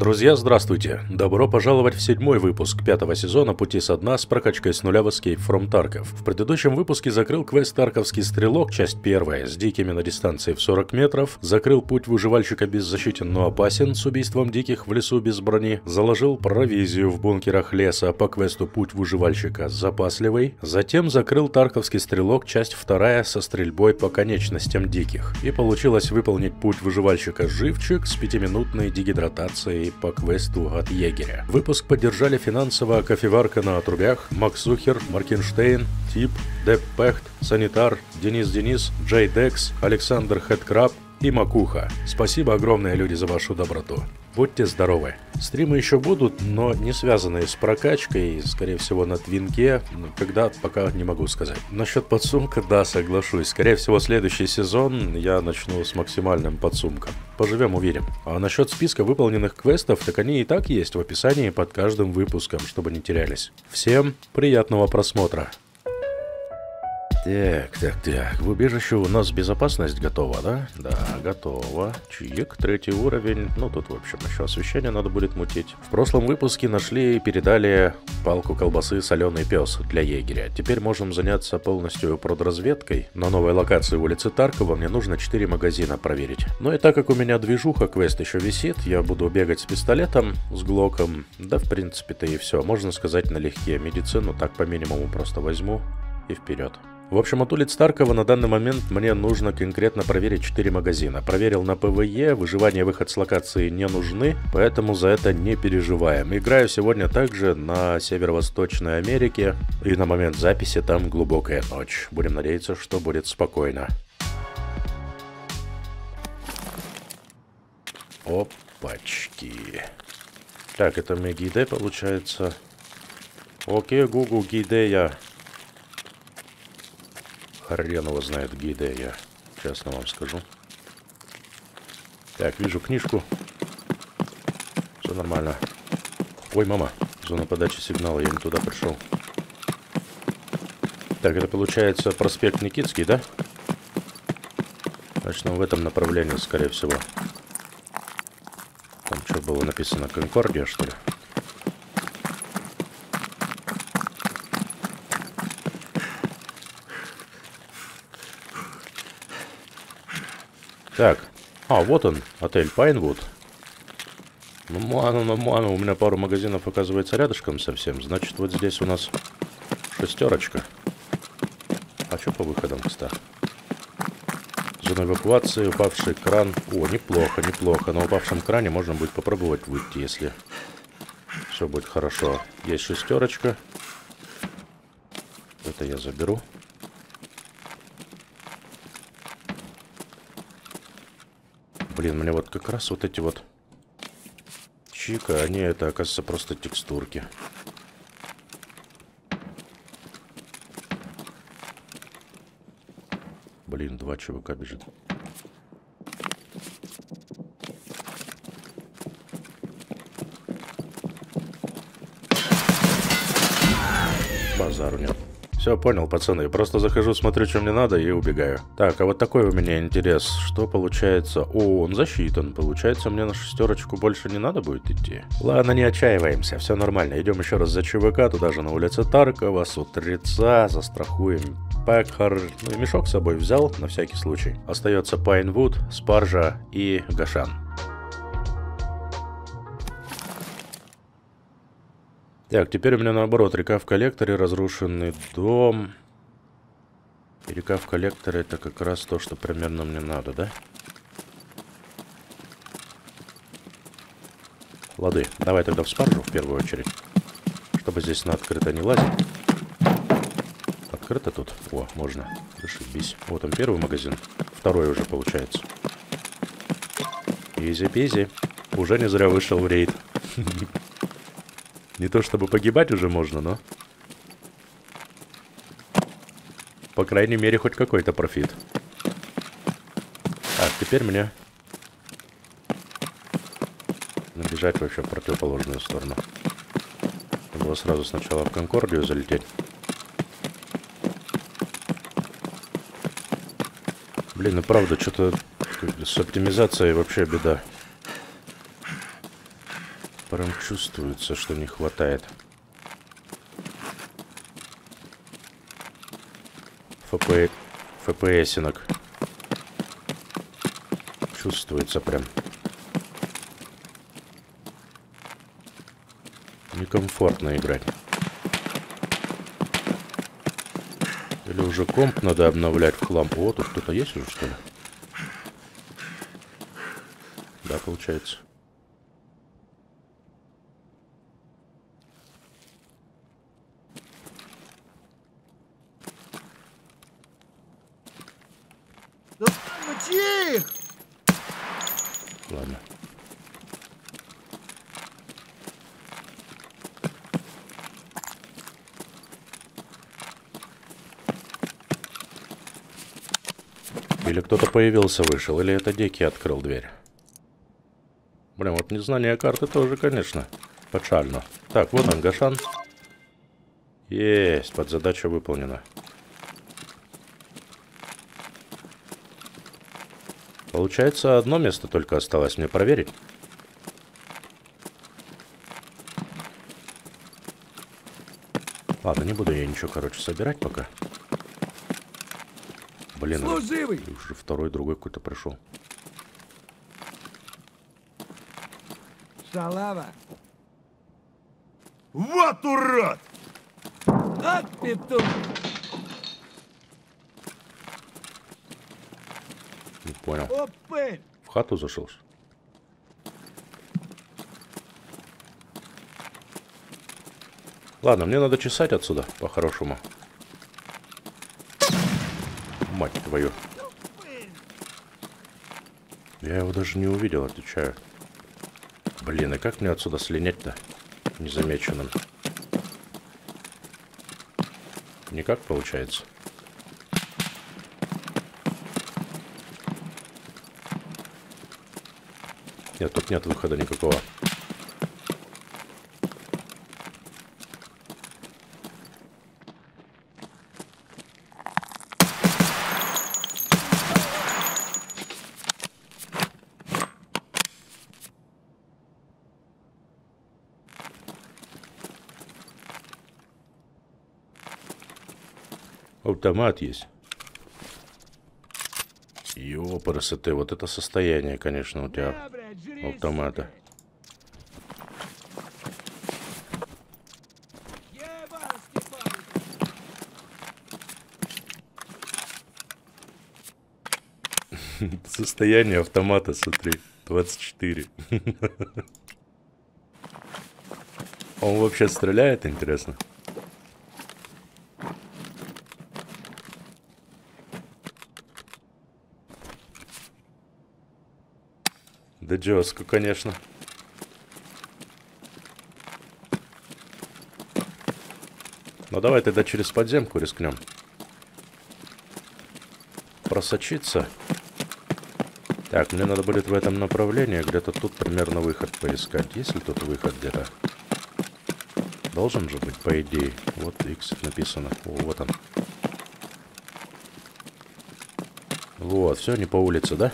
Друзья, здравствуйте! Добро пожаловать в 7-й выпуск 5-го сезона «Пути со дна» с прокачкой с нуля в Escape from Tarkov. В предыдущем выпуске закрыл квест «Тарковский стрелок», часть 1, с дикими на дистанции в 40 метров, закрыл путь выживальщика беззащитен, но опасен, с убийством диких в лесу без брони, заложил провизию в бункерах леса по квесту «Путь выживальщика запасливый», затем закрыл «Тарковский стрелок», часть 2, со стрельбой по конечностям диких. И получилось выполнить путь выживальщика «Живчик» с 5-минутной дегидратацией по квесту от Егеря. Выпуск поддержали финансово кофеварка на отрубях, Максухер, Маркенштейн, Тип, Деппехт, Санитар, Денис Денис, Джей Декс, Александр Хэткраб и Макуха. Спасибо огромное, люди, за вашу доброту. Будьте здоровы. Стримы еще будут, но не связанные с прокачкой, скорее всего на твинке, когда пока не могу сказать. Насчет подсумка, да, соглашусь. Скорее всего следующий сезон я начну с максимальным подсумком. Поживем, увидим. А насчет списка выполненных квестов, так они и так есть в описании под каждым выпуском, чтобы не терялись. Всем приятного просмотра. Так, в убежище у нас безопасность готова, да? Да, готова. Чик, 3-й уровень. Ну, тут, в общем, еще освещение надо будет мутить. В прошлом выпуске нашли и передали палку колбасы «Соленый пес» для егеря. Теперь можем заняться полностью продразведкой. На новой локации улицы Таркова мне нужно 4 магазина проверить. Ну и так как у меня движуха, квест еще висит, я буду бегать с пистолетом, с глоком. Да, в принципе-то и все. Можно сказать налегке. Медицину так по минимуму просто возьму и вперед. В общем, от улиц Таркова на данный момент мне нужно конкретно проверить 4 магазина. Проверил на ПВЕ, выживание и выход с локации не нужны, поэтому за это не переживаем. Играю сегодня также на Северо-Восточной Америке, и на момент записи там глубокая ночь. Будем надеяться, что будет спокойно. Опачки. Так, это Мегиде получается. Окей, Гугу Гидея. Хрен его знает, гида я. Честно вам скажу. Так, вижу книжку. Все нормально. Ой, мама. Зона подачи сигнала, я не туда пришел. Так, это получается проспект Никитский, да? Начнем в этом направлении, скорее всего. Там что было написано? Конкордия, что ли? Так, а вот он, отель Пайнвуд. Ну, у меня пару магазинов оказывается рядышком совсем. Значит, вот здесь у нас 6. А что по выходам, кстати? Зона эвакуации, упавший кран. О, неплохо, неплохо. На упавшем кране можно будет попробовать выйти, если все будет хорошо. Есть 6. Это я заберу. Блин, мне вот как раз вот эти вот чика, они это, оказывается, просто текстурки. Блин, 2 чувака бежит. Базару нет. Все, понял, пацаны. Просто захожу, смотрю, что мне надо, и убегаю. Так, а вот такой у меня интерес. Что получается? О, он засчитан. Получается, мне на 6 больше не надо будет идти. Ладно, не отчаиваемся. Все нормально. Идем еще раз за ЧВК, туда же на улице Таркова, с утреца. Застрахуем пекар. Ну и мешок с собой взял, на всякий случай. Остается Пайнвуд, спаржа и гашан. Так, теперь у меня наоборот, река в коллекторе, разрушенный дом. И река в коллекторе — это как раз то, что примерно мне надо, да? Лады, давай тогда в спаржу в первую очередь. Чтобы здесь на открыто не лазить. Открыто тут? О, можно. Зашибись. Вот он, первый магазин. Второй уже получается. Изи-пизи. Уже не зря вышел в рейд. Не то чтобы погибать уже можно, но... По крайней мере, хоть какой-то профит. Так, теперь мне... Набежать вообще в противоположную сторону. Надо было сразу сначала в Конкордию залететь. Блин, ну правда, что-то с оптимизацией вообще беда. прям чувствуется, что не хватает. ФПСинок. Чувствуется прям. Некомфортно играть. Или уже комп надо обновлять в хлам. О, тут кто-то есть уже, что ли? Да, получается. Кто-то появился, вышел, или это Деки открыл дверь? Блин, вот незнание карты тоже, конечно, подшально. Так, вот он, Гашан. Есть, подзадача выполнена. Получается, одно место только осталось мне проверить. Ладно, не буду я ничего, короче, собирать пока. Блин, уже другой какой-то пришел. Шалава. Вот урод! От петух! Не понял. Опель. В хату зашел. Ладно, мне надо чесать отсюда, по-хорошему. Мать твою. Я его даже не увидел, отвечаю. Блин, а как мне отсюда слинять-то? Незамеченным. Никак получается. Нет, тут нет выхода никакого. Автомат есть. Ёпарасоты, вот это состояние, конечно, у тебя автомата. Состояние автомата, смотри, 24. Он вообще стреляет, интересно? Да жестко, конечно. Ну давай тогда через подземку рискнем. Просочиться. Так, мне надо будет в этом направлении где-то тут примерно выход поискать. Есть ли тут выход где-то? Должен же быть, по идее. Вот X написано. О, вот он. Вот, все, не по улице, да?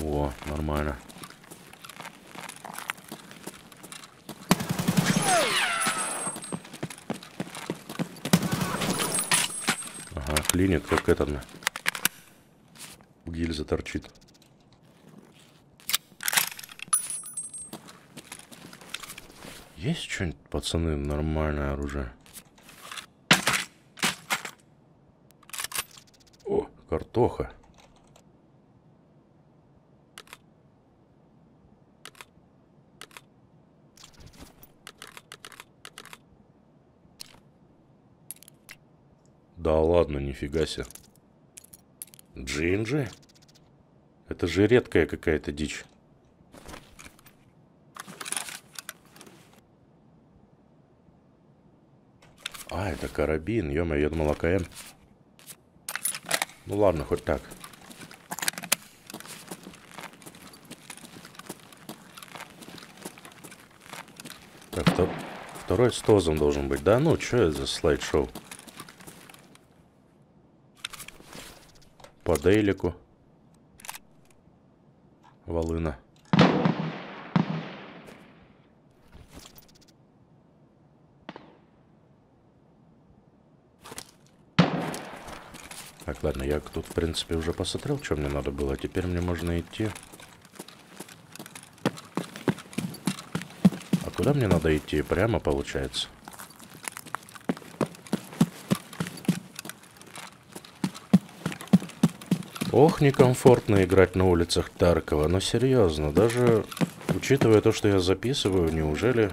О, нормально. Ага, клинит, как этот. Гильза торчит. Есть что-нибудь, пацаны, нормальное оружие? Картоха. Да ладно, нифига себе. Джинджи? Это же редкая какая-то дичь. А, это карабин. Ё-моё, я думал АКМ. Ну ладно, хоть так. Так, второй с тозом должен быть. Да ну, чё это за слайд-шоу? По дейлику. волына. Так, ладно, я тут, в принципе, уже посмотрел, что мне надо было. Теперь мне можно идти. А куда мне надо идти? Прямо, получается. Ох, некомфортно играть на улицах Таркова. Но серьезно, даже учитывая то, что я записываю, неужели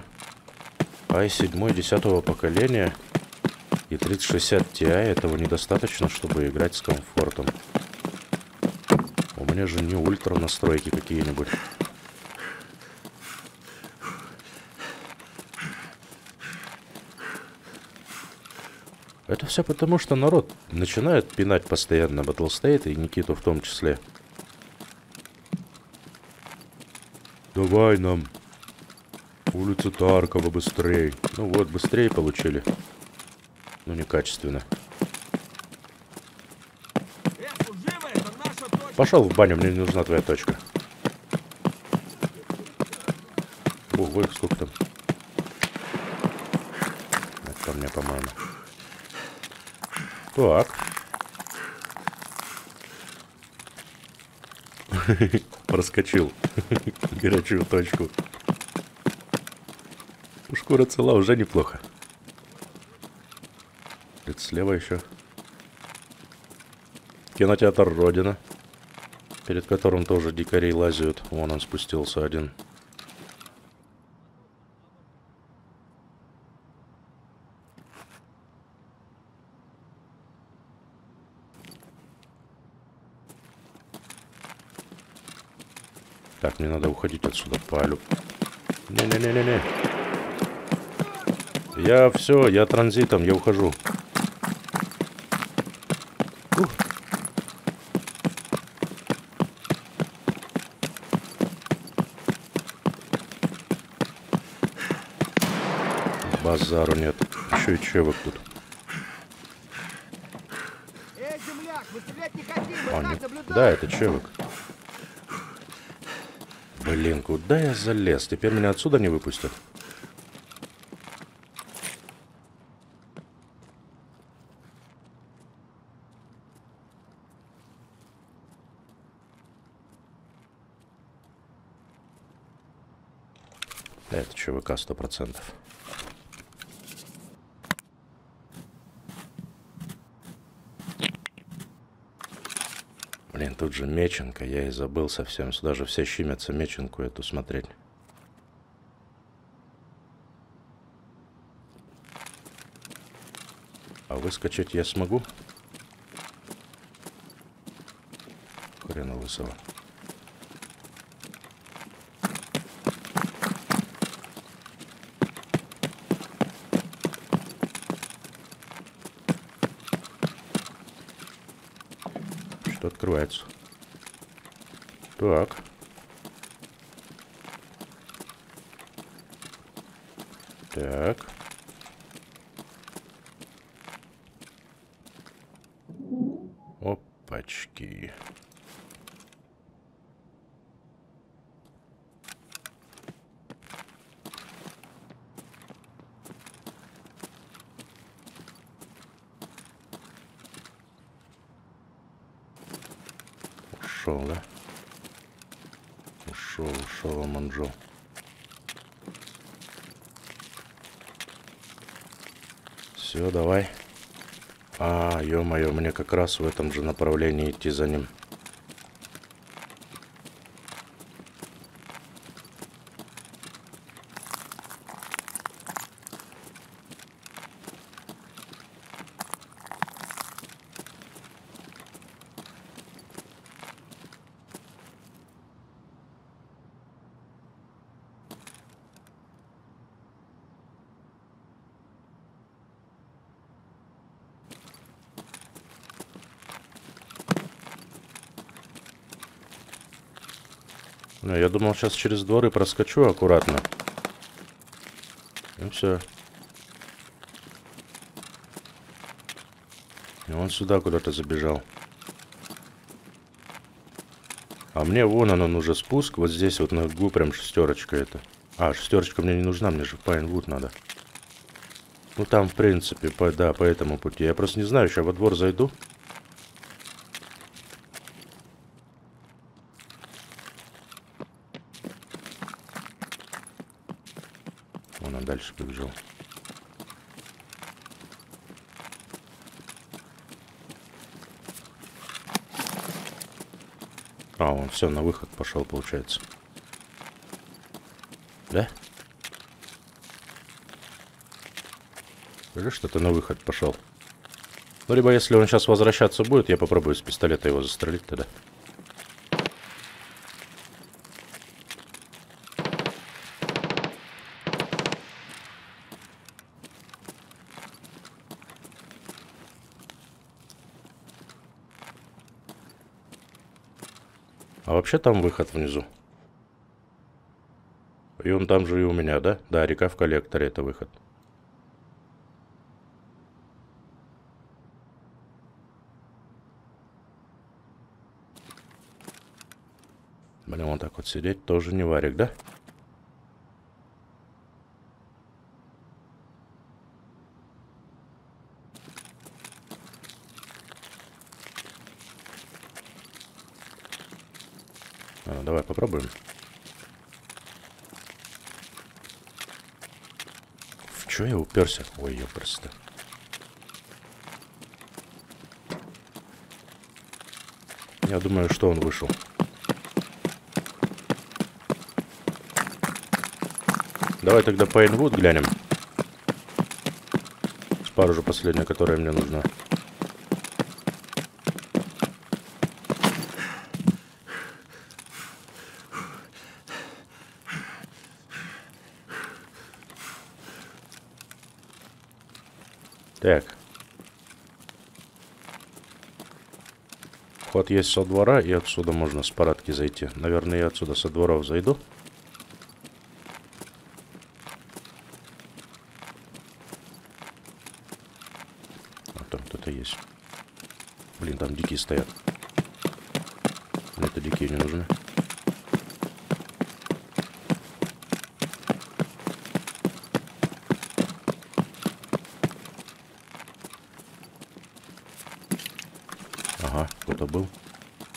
i7-10 поколения... И 3060 Ti этого недостаточно, чтобы играть с комфортом. У меня же не ультра настройки какие-нибудь. Это все потому, что народ начинает пинать постоянно Battlestate и Никиту в том числе. Давай нам улицу Таркова быстрее. Ну вот, быстрее получили. Ну, некачественно. Пошел в баню, мне не нужна твоя точка. Ого, их сколько там? Это мне, по-моему. Так. Проскочил горячую точку. Шкура цела, уже неплохо. Слева еще кинотеатр «Родина», перед которым тоже дикарей лазят. Вон он спустился один. Так, мне надо уходить отсюда, палю. Не-не-не-не-не. Я все, я транзитом, я ухожу. Базару нет. Еще и чевок тут. Эй, земляк, выстрелять не хотим, мы нас наблюдаем. Да, это чевок. Блин, куда я залез? Теперь меня отсюда не выпустят. Это ЧВК 100%. Блин, тут же Меченка, я и забыл совсем. Сюда же все щимятся Меченку эту смотреть. А выскочить я смогу? Хрена лысого. Открывается. Так. Так. Опачки. Ушел, да? Ушел, ушел, манжо. Все, давай. А, ё-моё, мне как раз в этом же направлении идти за ним. Я думал, сейчас через дворы проскочу аккуратно. И все. И он сюда куда-то забежал. А мне вон он уже спуск. Вот здесь вот на углу прям шестерочка это. А, шестерочка мне не нужна, мне же в Пайнвуд надо. Ну там, в принципе, да, по этому пути. Я просто не знаю, сейчас во двор зайду. Вон он дальше побежал. А, он все, на выход пошел, получается. Да? Или что-то на выход пошел. Ну, либо если он сейчас возвращаться будет, я попробую с пистолета его застрелить тогда. А вообще там выход внизу. И он там же и у меня, да? Да, река в коллекторе, это выход. Блин, вот так вот сидеть тоже не варик, да? А, давай попробуем. Чё я уперся? Ой, я просто. Я думаю, что он вышел. Давай тогда Пайнвуд глянем. Спаржу последнюю, которая мне нужна. Так. Вход есть со двора, и отсюда можно с парадки зайти. Наверное, я отсюда со дворов зайду. А там кто-то есть. Блин, там дикие стоят. Мне-то дикие не нужны. Был.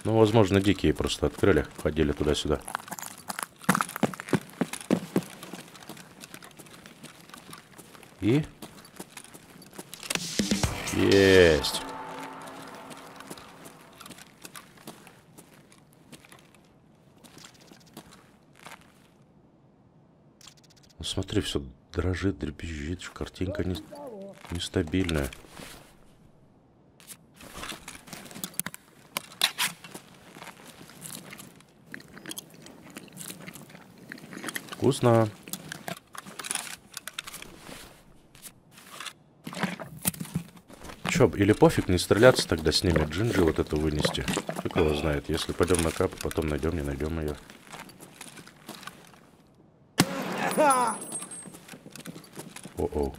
Ну, возможно, дикие просто открыли, ходили туда-сюда. И... Есть! Ну, смотри, все дрожит, дребезжит, картинка нестабильная. Вкусно. Чё, или пофиг, не стреляться тогда с ними, Джинджи вот это вынести. Фиг его знает, если пойдем на капу, потом найдем, не найдем ее. О-о.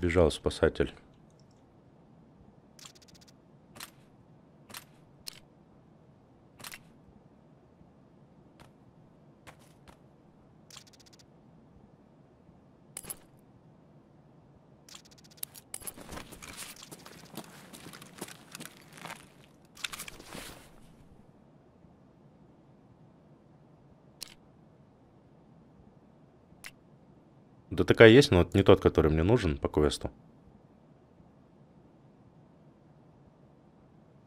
Бежал спасатель. Да такая есть, но не тот, который мне нужен по квесту.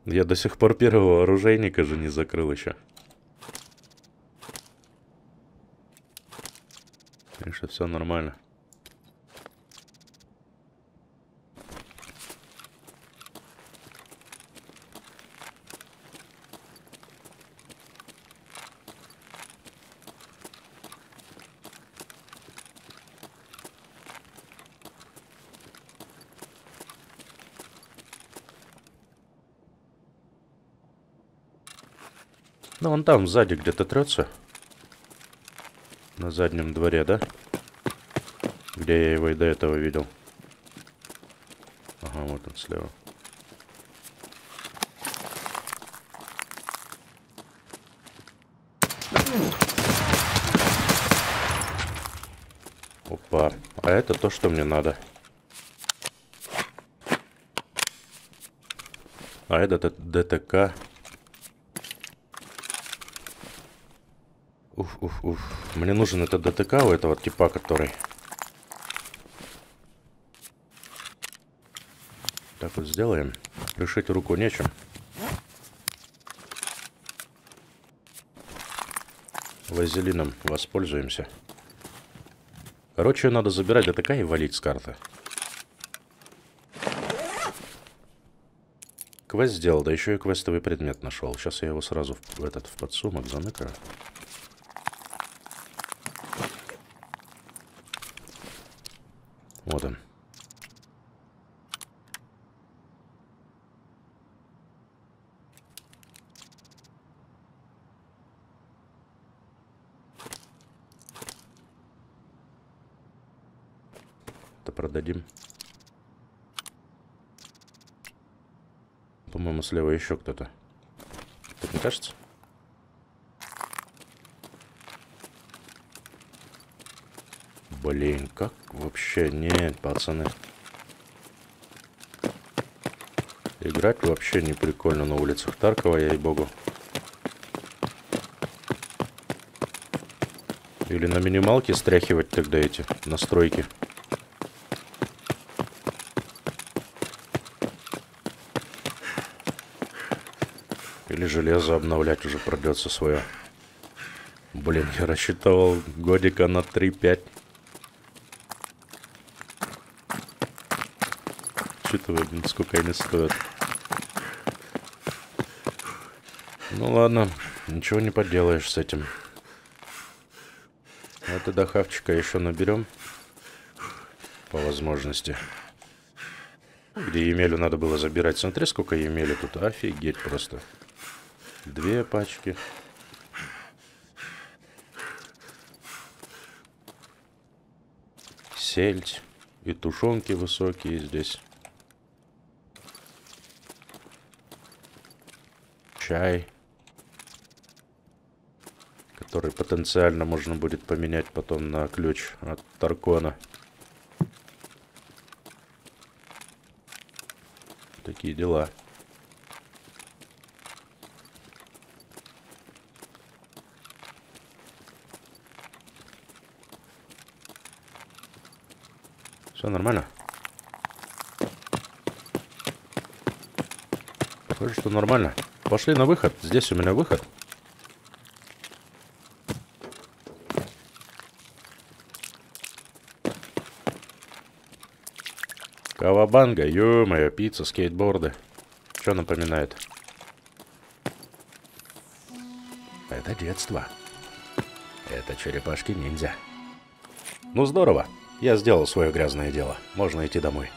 Я до сих пор первого оружейника же не закрыл еще. Конечно, все нормально. Ну, он там сзади где-то трется. На заднем дворе, да? Где я его и до этого видел. Ага, вот он слева. Опа. А это то, что мне надо. А это ДТК. Уф. Мне нужен этот ДТК у этого типа, который... Так вот сделаем. Пришить руку нечем. Вазелином воспользуемся. Короче, надо забирать ДТК и валить с карты. Квест сделал, да еще и квестовый предмет нашел. Сейчас я его сразу в подсумок заныкаю. Вот он. Это продадим. По-моему, слева еще кто-то. Так не кажется? Блин, как вообще? Нет, пацаны. Играть вообще не прикольно на улицах Таркова, ей-богу. Или на минималке стряхивать тогда эти настройки. Или железо обновлять уже придется свое. Блин, я рассчитывал годика на 3-5. Сколько они стоят. Ну ладно, ничего не поделаешь с этим. Это до хавчика еще наберем. По возможности. Где Емелю надо было забирать. Смотри, сколько Емели тут. Офигеть просто. 2 пачки. Сельдь. И тушенки высокие здесь. Чай, который потенциально можно будет поменять потом на ключ от Таркона. Такие дела. Все нормально? Похоже, что нормально. Пошли на выход. Здесь у меня выход. Кавабанга. Ё-моё, пицца, скейтборды. Чё напоминает? Это детство. Это черепашки-ниндзя. Ну здорово. Я сделал свое грязное дело. Можно идти домой.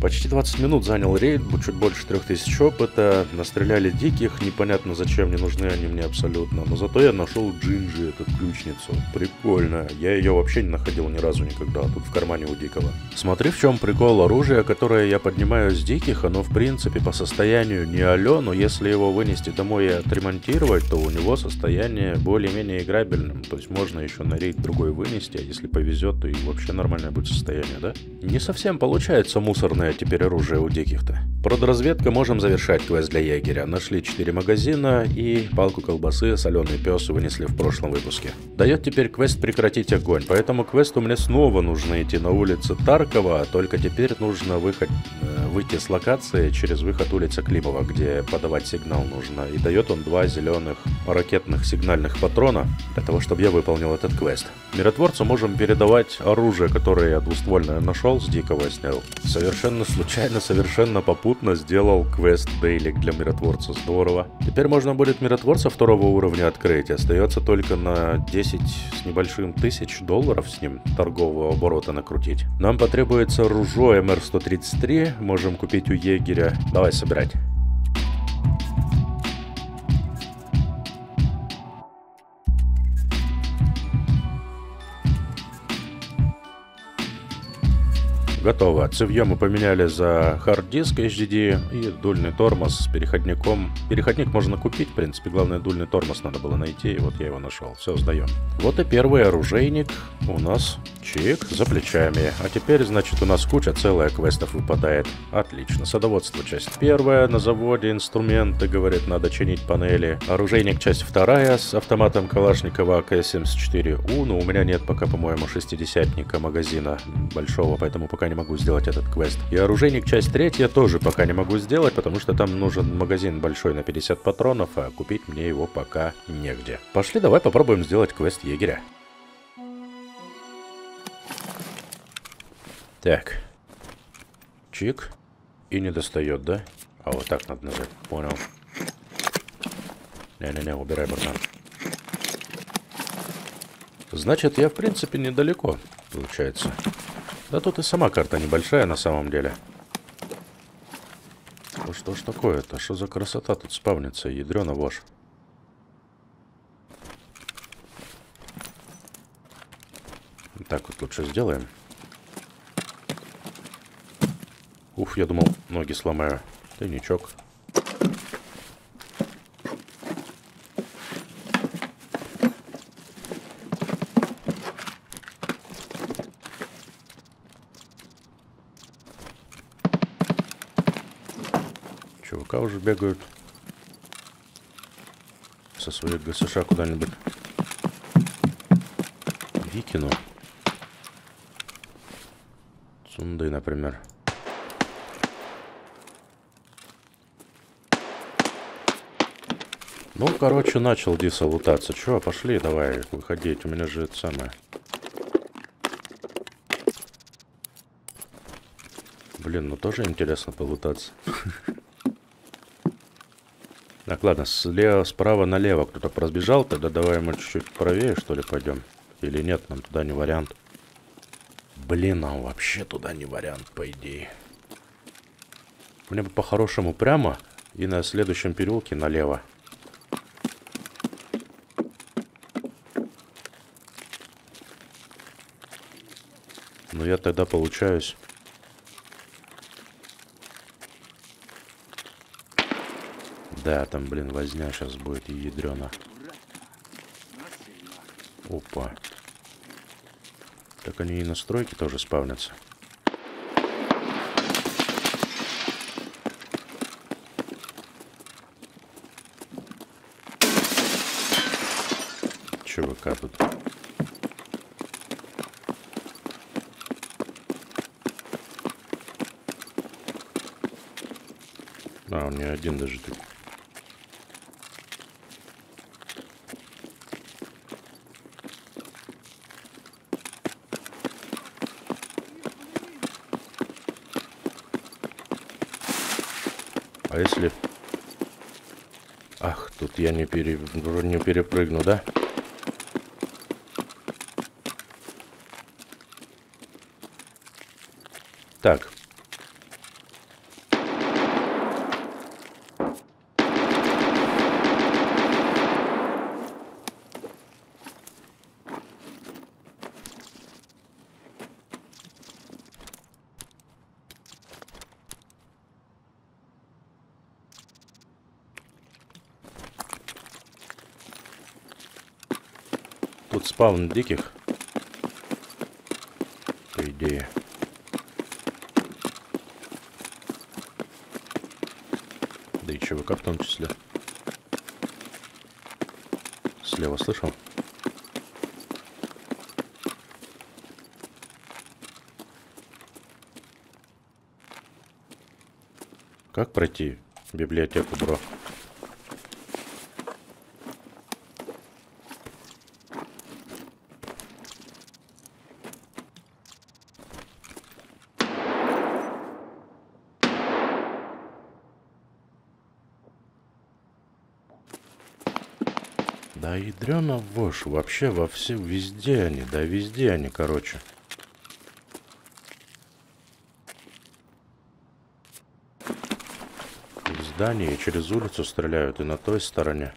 Почти 20 минут занял рейд, чуть больше 3000 опыта, настреляли диких, непонятно зачем, не нужны они мне абсолютно, но зато я нашел Джинджи, эту ключницу, прикольно, я ее вообще не находил ни разу никогда, тут в кармане у дикого. Смотри, в чем прикол, оружие, которое я поднимаю с диких, оно в принципе по состоянию не алё, но если его вынести домой и отремонтировать, то у него состояние более-менее играбельным, то есть можно еще на рейд другой вынести, а если повезет, то и вообще нормальное будет состояние, да? Не совсем получается мусорное теперь оружие у диких-то. Продразведка, можем завершать квест для егеря. Нашли 4 магазина и палку колбасы «Соленый пес» вынесли в прошлом выпуске. Дает теперь квест «Прекратить огонь», поэтому квесту мне снова нужно идти на улицы Таркова, только теперь нужно выйти с локации через выход улицы Климова, где подавать сигнал нужно. И дает он 2 зеленых ракетных сигнальных патрона для того, чтобы я выполнил этот квест. Миротворцу можем передавать оружие, которое я двуствольное нашел, с дикого снял. Совершенно случайно, совершенно попутно сделал квест Дейлик для миротворца. Здорово. Теперь можно будет миротворца 2 уровня открыть. Остается только на 10 с небольшим тысяч долларов с ним торгового оборота накрутить. Нам потребуется ружье MR-133. Можем купить у егеря. Давай собирать. Готово. Цевьё мы поменяли за хард-диск HDD и дульный тормоз с переходником. Переходник можно купить, в принципе, главное дульный тормоз надо было найти, и вот я его нашел. Все, сдаем. Вот и первый оружейник у нас, чик, за плечами. А теперь, значит, у нас куча целая квестов выпадает. Отлично. Садоводство, часть первая. На заводе инструменты, говорит, надо чинить панели. Оружейник, часть вторая, с автоматом Калашникова АК-74У, но у меня нет пока, по-моему, 60-ника магазина большого, поэтому пока не могу сделать этот квест. И оружейник, часть третья, тоже пока не могу сделать, потому что там нужен магазин большой на 50 патронов, а купить мне его пока негде. Пошли, давай попробуем сделать квест егеря. Так. Чик. И не достает, да? А вот так надо нажать. Понял. Не-не-не, убирай, бардан. Значит, я, в принципе, недалеко, получается. Да тут и сама карта небольшая, на самом деле. Ну что ж такое-то? Что за красота тут спавнится? Ядрёна вошь. Так вот лучше сделаем. Уф, я думал, ноги сломаю. Тайничок. Чувака уже бегают. Со своей ГСШ куда-нибудь викину. Сунды, например. Ну, короче, начал Диса лутаться. Чё, пошли, давай, выходить. У меня же это самое. Блин, ну тоже интересно полутаться. Так, ладно, слева, справа налево кто-то пробежал. Тогда давай мы чуть-чуть правее, что ли, пойдем. Или нет, нам туда не вариант. Блин, нам вообще туда не вариант, по идее. Мне бы по-хорошему прямо и на следующем переулке налево. Но я тогда получаюсь. Да, там, блин, возня сейчас будет и ядрёно. Опа. Так они и на стройке тоже спавнятся. Чувака тут. А, у меня один даже тут. А если... Ах, тут я не перепрыгну, да? Так. Тут спаун диких, по идее. Да и ЧВК в том числе. Слева слышал? Как пройти в библиотеку, бро? Да ядрёна вошь, вообще во все, везде они, да везде они, короче. В здании через улицу стреляют и на той стороне.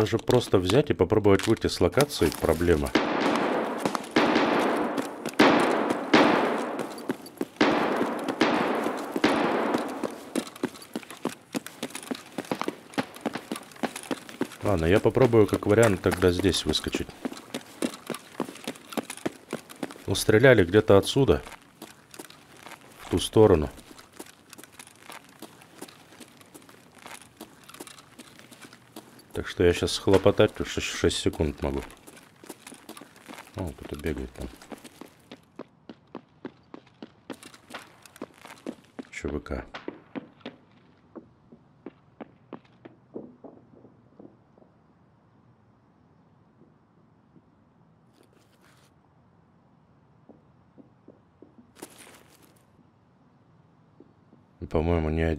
Даже просто взять и попробовать выйти с локации – проблема. Ладно, я попробую как вариант тогда здесь выскочить. Ну, стреляли где-то отсюда. В ту сторону. Так что я сейчас хлопотать 6 секунд могу. О, кто-то бегает там. ЧВК. По-моему, не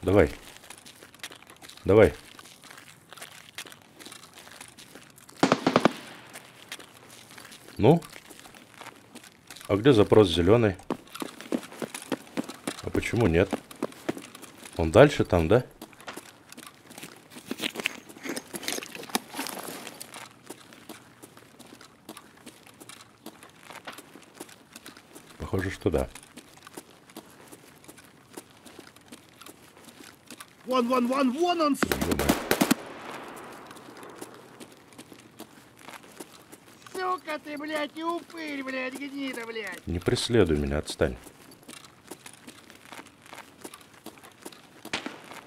Давай. Давай. Ну? А где запрос зеленый? А почему нет? Он дальше там, да? Похоже, что да. Вон он! Ты, блядь, не упырь, блядь, гнида, блядь. Не преследуй меня, отстань.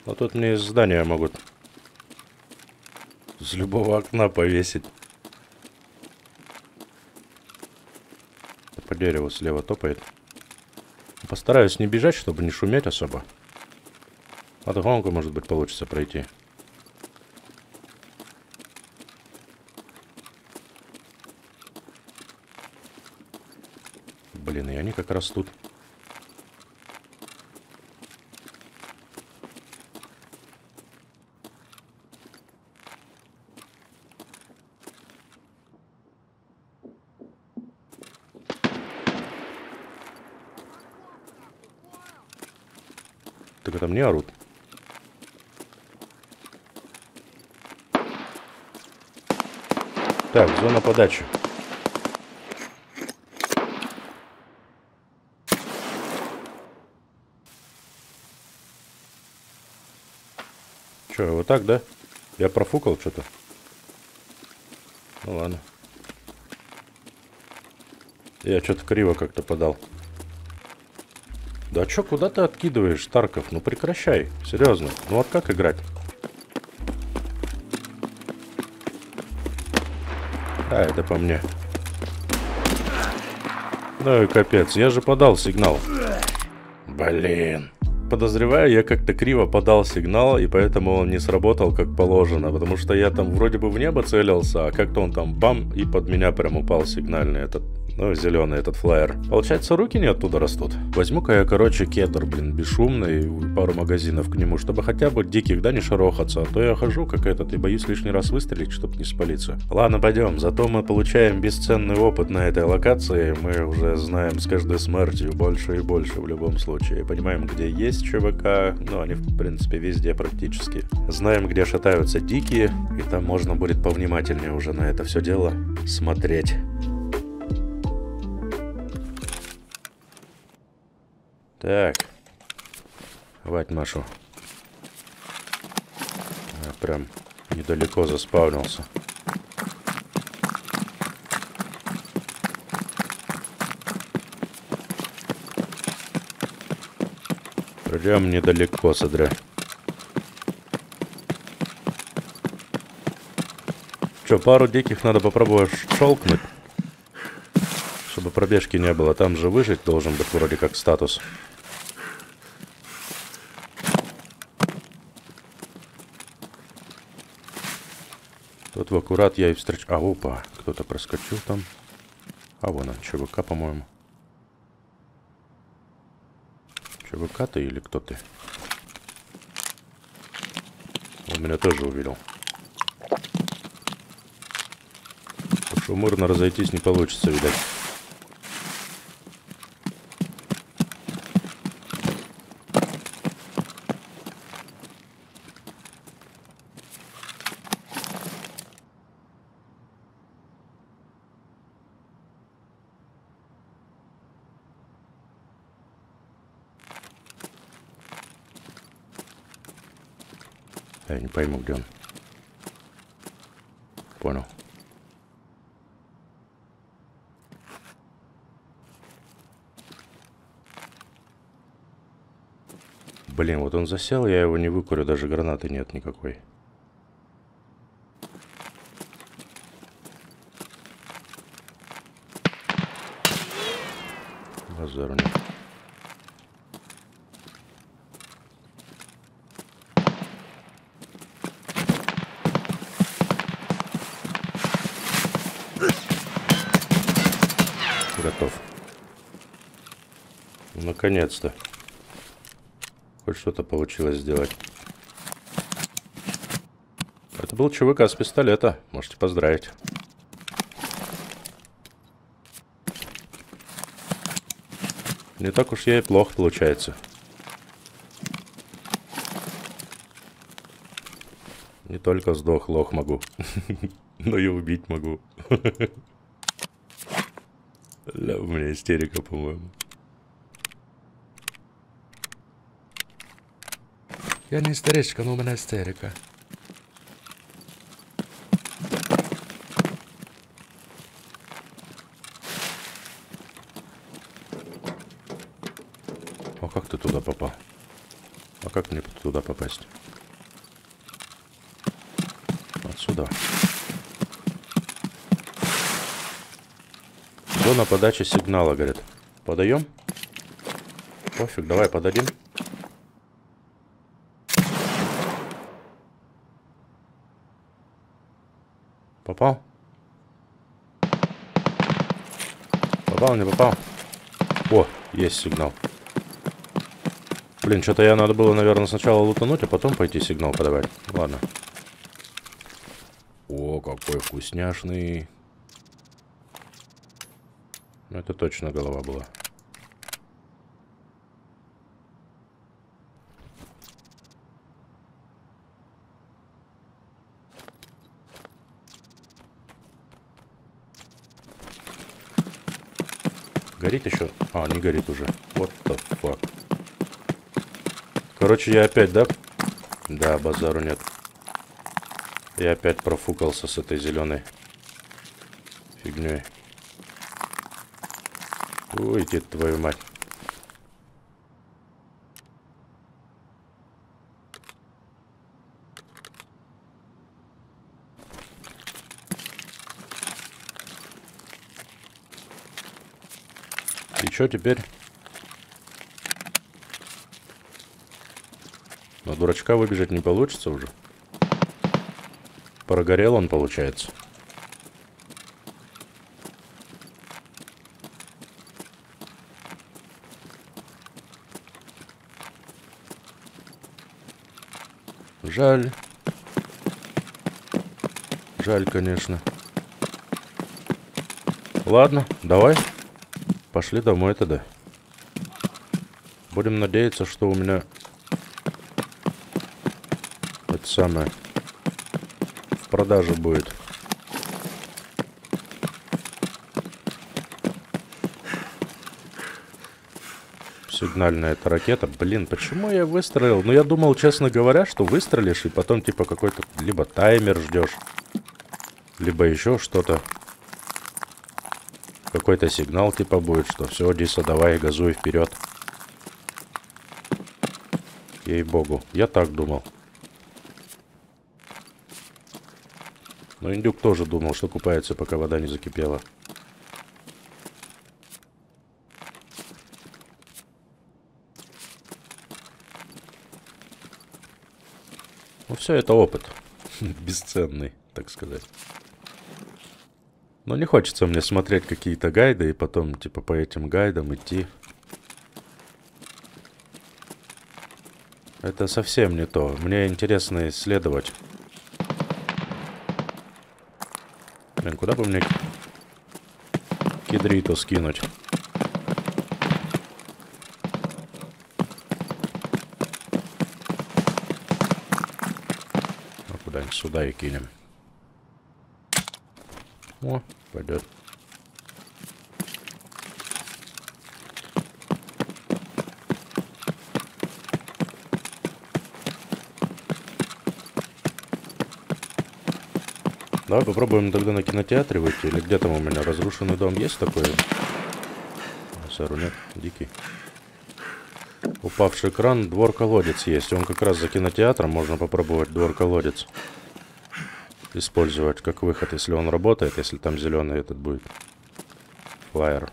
А тут мне из здания могут с любого окна повесить. По дереву слева топает. Постараюсь не бежать, чтобы не шуметь особо. А то гонку, может быть, получится пройти. Блин, и они как раз тут. Так это мне орут. Так, зона подачи. Вот так, да? Я профукал что-то. Ну ладно. Я что-то криво как-то подал. Да чё, куда ты откидываешь, Тарков? Ну прекращай, серьезно. Ну вот как играть? А, это по мне. Ну и капец, я же подал сигнал. Блин. Подозреваю, я как-то криво подал сигнал, и поэтому он не сработал как положено, потому что я там вроде бы в небо целился, а как-то он там бам, и под меня прям упал сигнальный этот, ну, зеленый этот флайер. Получается, руки не оттуда растут. Возьму-ка я, короче, кетер, блин, бесшумный, пару магазинов к нему, чтобы хотя бы диких, да, не шарохаться, а то я хожу как этот и боюсь лишний раз выстрелить, чтобы не спалиться. Ладно, пойдем, зато мы получаем бесценный опыт на этой локации, мы уже знаем с каждой смертью больше и больше в любом случае, понимаем, где есть ЧВК, ну они в принципе везде практически. Знаем, где шатаются дикие, и там можно будет повнимательнее уже на это все дело смотреть. Так, хватит Машу. Я прям недалеко заспавнился. Прям недалеко, садря. Че, пару диких надо попробовать щелкнуть, чтобы пробежки не было. Там же выжить должен быть вроде как статус. Тут в аккурат я и встречу. А, опа, кто-то проскочил там. А вон он, ЧВК, по-моему. ЧВК ты или кто ты? Он меня тоже увидел. Шумырно разойтись не получится, видать. Я не пойму, где он. Понял. Блин, вот он засел, я его не выкурю, даже гранаты нет никакой. Базару нет. Готов. Наконец-то. Хоть что-то получилось сделать. Это был ЧВК с пистолета. Можете поздравить. Не так уж я и плохо получается. Не только сдох лох могу, но и убить могу. Да, у меня истерика, по-моему. Я не истеричка, но у меня истерика. А как ты туда попал? А как мне туда попасть? Отсюда. Зона подачи сигнала, говорит. Подаем? Пофиг, давай подадим. Попал? Попал, не попал? О, есть сигнал. Блин, что-то я надо было, наверное, сначала лутануть, а потом пойти сигнал подавать. Ладно. О, какой вкусняшный. Это точно голова была. Горит еще? А, не горит уже. What the fuck. Короче, я опять, да? Да, базару нет. Я опять профукался с этой зеленой фигней. Ой, дед, твою мать. И что теперь? На дурачка выбежать не получится уже. Прогорел он, получается. Жаль. Жаль, конечно. Ладно, давай. Пошли домой тогда. Будем надеяться, что у меня... Это самое... В продаже будет. Сигнальная эта ракета. Блин, почему я выстрелил? Ну, я думал, честно говоря, что выстрелишь, и потом, типа, какой-то либо таймер ждешь, либо еще что-то. Какой-то сигнал, типа, будет, что все, Диса, давай, газуй вперед. Ей-богу, я так думал. Но индюк тоже думал, что купается, пока вода не закипела. Все это опыт. Бесценный, так сказать. Но не хочется мне смотреть какие-то гайды и потом, типа, по этим гайдам идти. Это совсем не то. Мне интересно исследовать. Блин, куда бы мне кедриту скинуть? А куда-нибудь сюда и кинем. О, пойдет. Давай попробуем тогда на кинотеатре выйти. Или где там у меня разрушенный дом есть такой? Сару нет, дикий. Упавший кран, двор-колодец есть. Он как раз за кинотеатром. Можно попробовать двор-колодец использовать как выход, если он работает, если там зеленый этот будет. Флайер.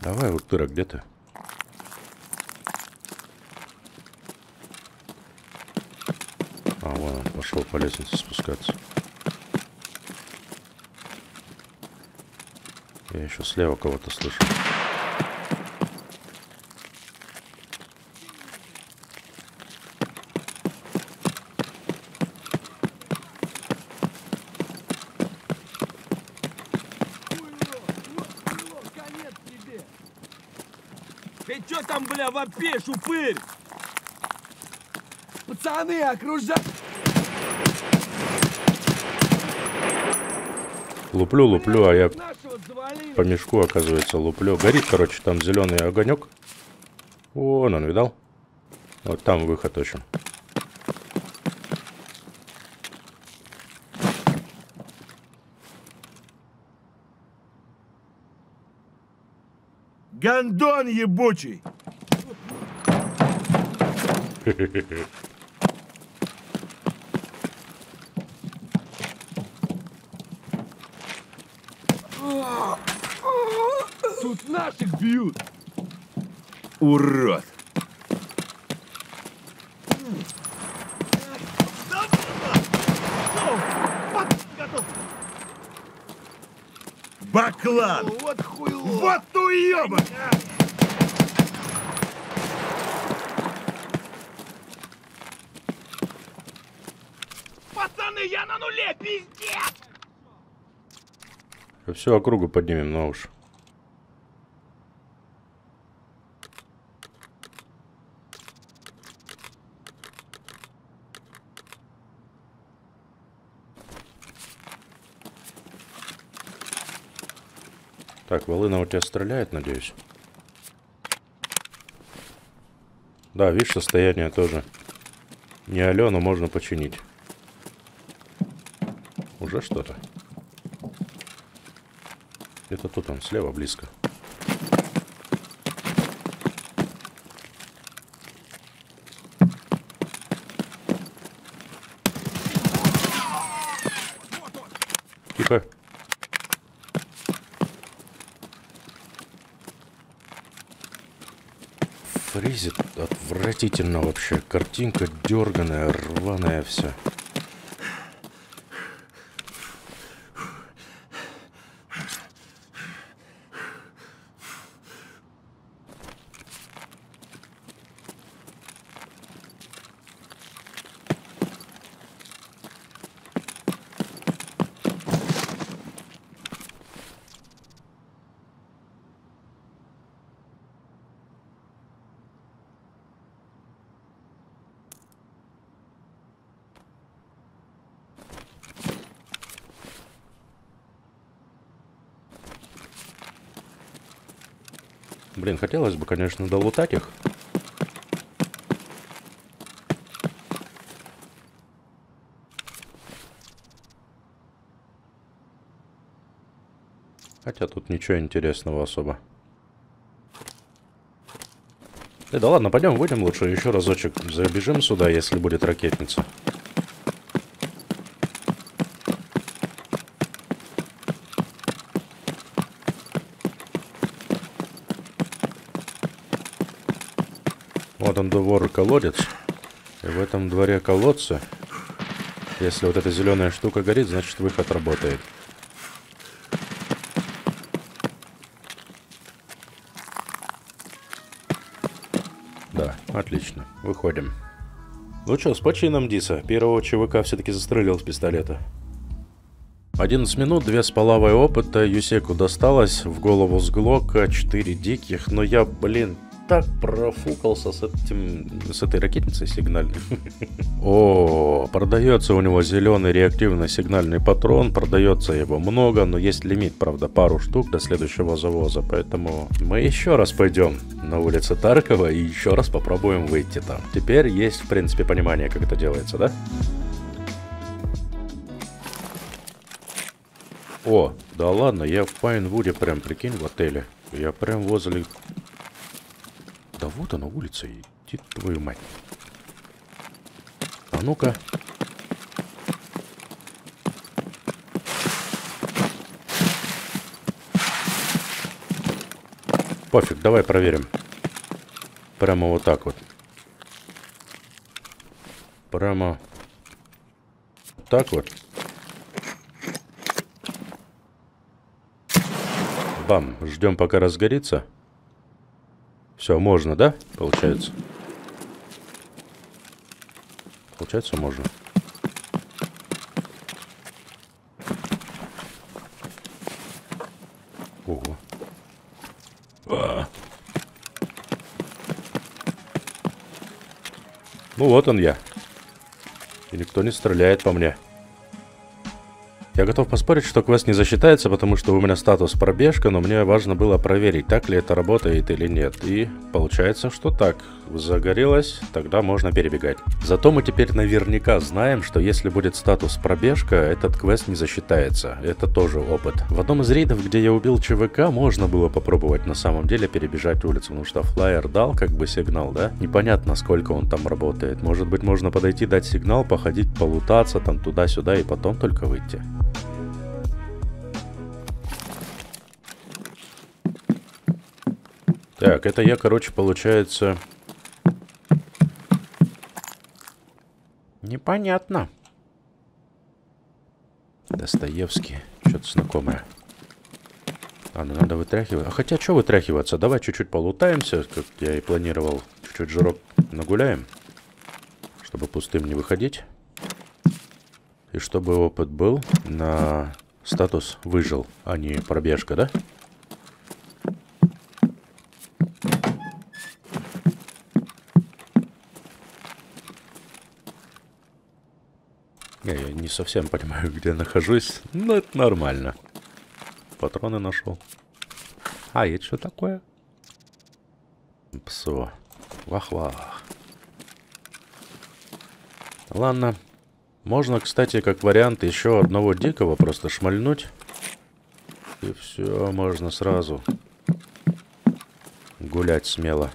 Давай, утыра, где ты? А, вон он, пошел по лестнице спускаться. Я еще слева кого-то слышу. Вопишь, упырь! Пацаны, окружают! Луплю, а я по мешку, оказывается, луплю. Горит, короче, там зеленый огонек. Вон он, видал? Вот там выход очень. Гондон ебучий! Тут наших бьют. Урод. Баклан. Вот хуйло. Вот уёбок. Я на нуле, пиздец! Всю округу поднимем на уши. Так, волына у тебя стреляет, надеюсь? Да, видишь, состояние тоже. Не Алену можно починить. Уже что-то. Это тут он, слева, близко. Тихо. Фризит отвратительно вообще. Картинка дерганая, рваная вся. Блин, хотелось бы, конечно, долутать их. Хотя тут ничего интересного особо. Да ладно, пойдем, выйдем лучше. Еще разочек забежим сюда, если будет ракетница. Там двор и колодец. И в этом дворе колодца, если вот эта зеленая штука горит, значит выход работает. Да, отлично. Выходим. Ну что, с почином, Диса. Первого ЧВК все-таки застрелил с пистолета. 11 минут, 2 с половой опыта, Юсеку досталось, в голову с Глока, 4 диких, но я, блин, так профукался с этой ракетницей сигнальной. О, продается у него зеленый реактивный сигнальный патрон, продается его много, но есть лимит, правда, пару штук до следующего завоза, поэтому мы еще раз пойдем на улицу Таркова и еще раз попробуем выйти там. Теперь есть, в принципе, понимание, как это делается, да? О, да ладно, я в Пайнвуде прям, прикинь, в отеле. Я прям возле... Да вот она улица, иди твою мать. А ну-ка. Пофиг, давай проверим. Прямо вот так вот. Прямо... Так вот. Бам, ждем, пока разгорится. Все, можно, да? Получается. Получается, можно. Ого. Ну вот он я. И никто не стреляет по мне. Я готов поспорить, что квест не засчитается, потому что у меня статус пробежка, но мне важно было проверить, так ли это работает или нет. И получается, что так. Загорелось, тогда можно перебегать. Зато мы теперь наверняка знаем, что если будет статус пробежка, этот квест не засчитается. Это тоже опыт. В одном из рейдов, где я убил ЧВК, можно было попробовать на самом деле перебежать улицу, потому что флайер дал как бы сигнал, да? Непонятно, сколько он там работает. Может быть, можно подойти, дать сигнал, походить, полутаться там туда-сюда и потом только выйти. Так, это я, короче, получается... Непонятно. Достоевский. Что-то знакомое. А, ну надо вытряхивать. А хотя, что вытряхиваться? Давай чуть-чуть полутаемся, как я и планировал. Чуть-чуть жирок нагуляем, чтобы пустым не выходить. И чтобы опыт был на статус выжил, а не пробежка, да? Я не совсем понимаю, где нахожусь, но это нормально. Патроны нашел. А, это что такое? Псо. Вах-вах. Ладно. Можно, кстати, как вариант еще одного дикого просто шмальнуть. И все, можно сразу гулять смело.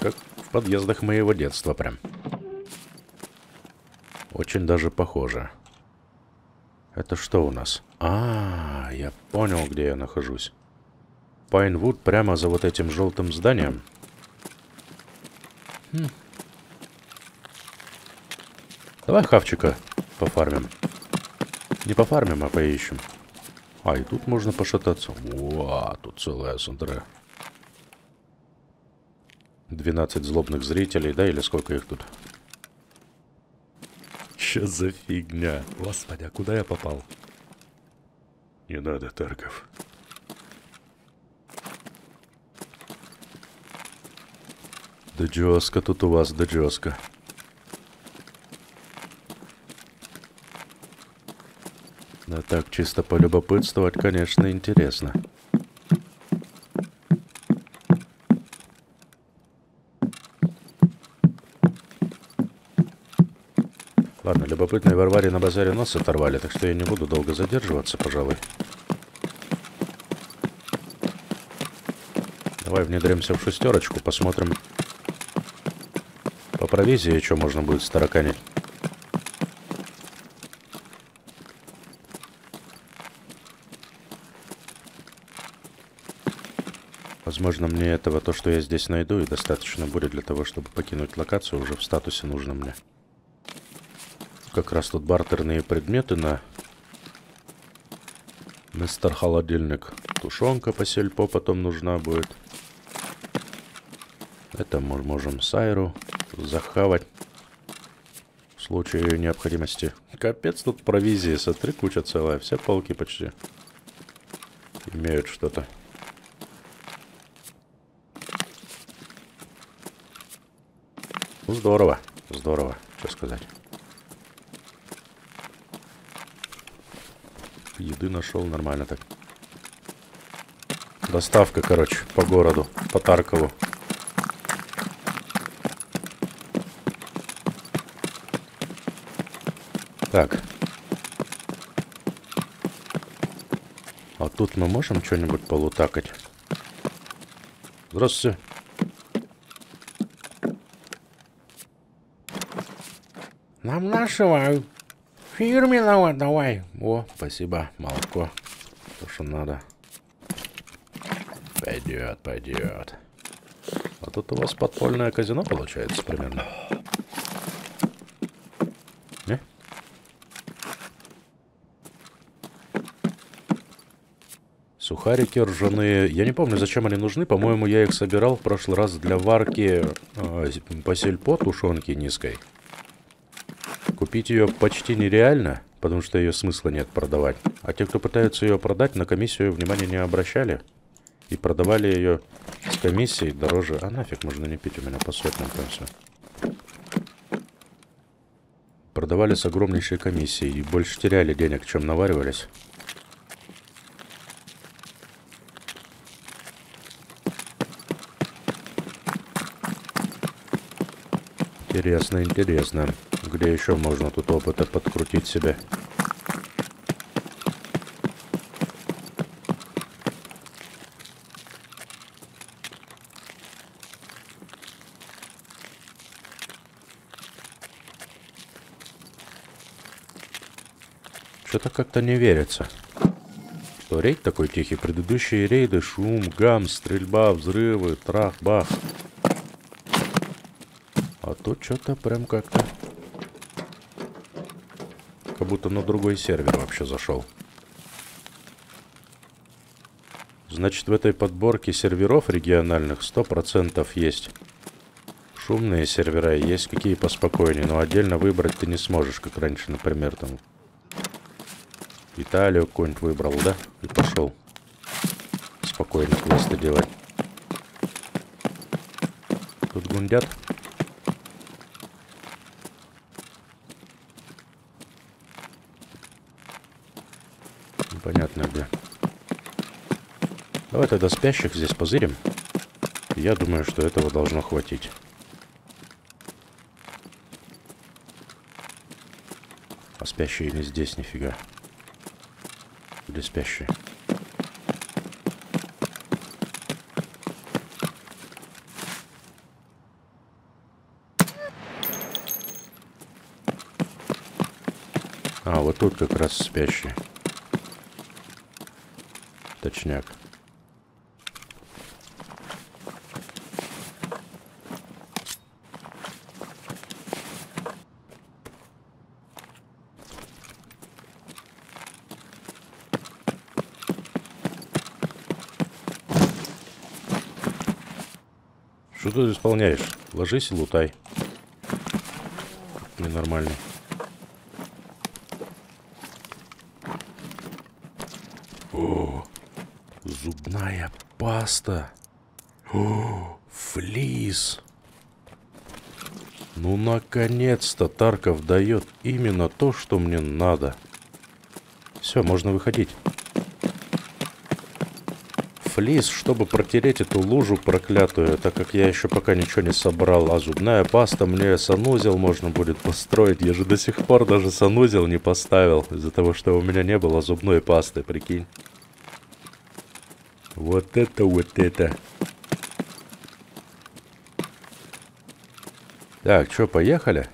Как в подъездах моего детства прям. Очень даже похоже. Это что у нас? А, я понял, где я нахожусь. Пайнвуд прямо за вот этим желтым зданием. Хм. Давай хавчика пофармим. Не пофармим, а поищем. А, и тут можно пошататься. О, тут целая сандра. 12 злобных зрителей, да, или сколько их тут? Че за фигня? Господи, а куда я попал? Не надо, Тарков. Да джоска тут у вас, да джоска. Да так, чисто полюбопытствовать, конечно, интересно. Ладно, любопытные Варваре на базаре нос оторвали, так что я не буду долго задерживаться, пожалуй. Давай внедримся в шестерочку, посмотрим по провизии, что можно будет стараканить. Возможно, мне этого, то, что я здесь найду, и достаточно будет для того, чтобы покинуть локацию уже в статусе «Нужно мне». Как раз тут бартерные предметы на... Мистер Холодильник. Тушенка по сельпо потом нужна будет. Это мы можем Сайру захавать в случае ее необходимости. Капец, тут провизии, смотри, куча целая. Все полки почти имеют что-то. Ну, здорово, здорово, что сказать. Еды нашел, нормально так. Доставка, короче, по городу, по Таркову. Так. А тут мы можем что-нибудь полутакать? Здравствуйте. Нам нашего фирменного давай. О, спасибо, молоко. То, что надо. Пойдет, пойдет. А тут у вас подпольное казино получается примерно. Сухарики ржаные. Я не помню, зачем они нужны. По-моему, я их собирал в прошлый раз для варки по сельпо тушенки низкой. Купить ее почти нереально, потому что ее смысла нет продавать. А те, кто пытаются ее продать, на комиссию внимания не обращали. И продавали ее с комиссией дороже. А нафиг, можно не пить, у меня по сотням там все. Продавали с огромнейшей комиссией и больше теряли денег, чем наваривались. Интересно, интересно. Где еще можно тут опыта подкрутить себе? Что-то как-то не верится. Что рейд такой тихий? Предыдущие рейды — шум, гам, стрельба, взрывы, трах-бах. Тут что-то прям как-то... Как будто на другой сервер вообще зашел. Значит, в этой подборке серверов региональных 100% есть шумные сервера, и есть какие поспокойнее. Но отдельно выбрать ты не сможешь, как раньше, например, там... Италию какую-нибудь выбрал, да? И пошел спокойно квесты делать. Тут гундят. Понятно, бля. Давай тогда спящих здесь позырим. Я думаю, что этого должно хватить. А спящие не здесь, нифига. Где спящие? А, вот тут как раз спящие. Точняк. Что ты исполняешь? Ложись и лутай. Ненормально. Зубная паста. О, флис. Ну, наконец-то Тарков дает именно то, что мне надо. Все, можно выходить. Флис, чтобы протереть эту лужу проклятую, так как я еще пока ничего не собрал. А зубная паста, мне санузел можно будет построить. Я же до сих пор даже санузел не поставил, из-за того, что у меня не было зубной пасты, прикинь. Вот это, вот это. Так, что, поехали?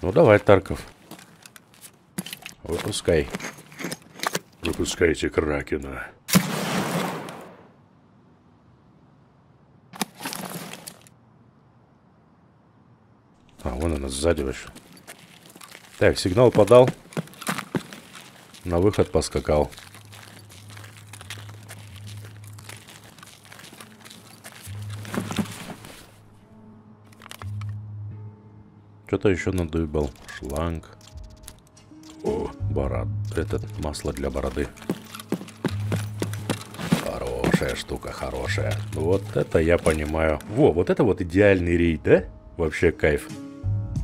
Ну, давай, Тарков. Выпускай. Выпускайте Кракена. А, вон она сзади вообще. Так, сигнал подал. На выход поскакал. Что-то еще надыбал. Шланг. О, бород. Это масло для бороды. Хорошая штука, хорошая. Вот это я понимаю. Во, вот это вот идеальный рейд, да? Вообще кайф.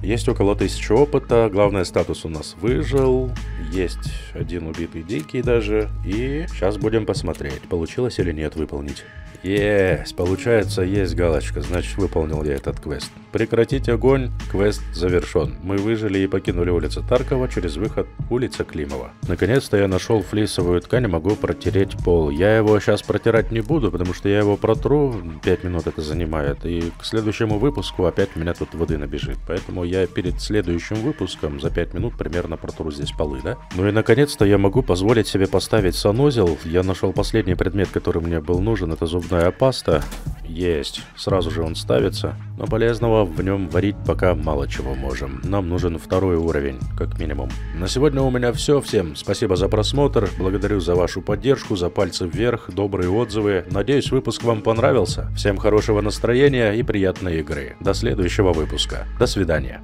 Есть около 1000 опыта. Главное, статус у нас выжил. Есть один убитый дикий даже. И сейчас будем посмотреть, получилось или нет выполнить. Есть, получается, есть галочка. Значит, выполнил я этот квест. Прекратить огонь. Квест завершен. Мы выжили и покинули улицу Таркова через выход улица Климова. Наконец-то я нашел флисовую ткань и могу протереть пол. Я его сейчас протирать не буду, потому что я его протру. 5 минут это занимает. И к следующему выпуску опять у меня тут воды набежит. Поэтому я перед следующим выпуском за 5 минут примерно протру здесь полы, да? Ну и наконец-то я могу позволить себе поставить санузел. Я нашел последний предмет, который мне был нужен. Это зуб. Паста есть, сразу же он ставится, но полезного в нем варить пока мало чего можем. Нам нужен второй уровень, как минимум. На сегодня у меня все. Всем спасибо за просмотр, благодарю за вашу поддержку, за пальцы вверх, добрые отзывы. Надеюсь, выпуск вам понравился. Всем хорошего настроения и приятной игры. До следующего выпуска. До свидания.